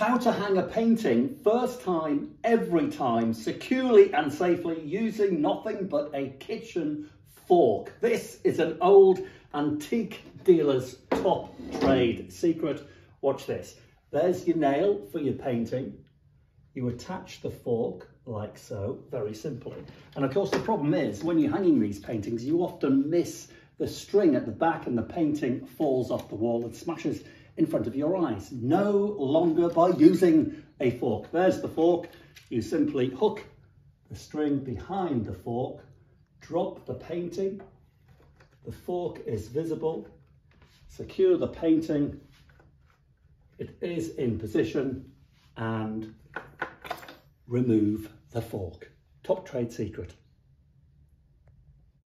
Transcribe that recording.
How to hang a painting first time, every time, securely and safely using nothing but a kitchen fork. This is an old antique dealer's top trade secret. Watch this. There's your nail for your painting. You attach the fork like so, very simply. And of course the problem is when you're hanging these paintings, you often miss the string at the back and the painting falls off the wall and smashes in front of your eyes. No longer by using a fork. There's the fork. You simply hook the string behind the fork, drop the painting, the fork is visible, secure the painting, it is in position, and remove the fork. Top trade secret.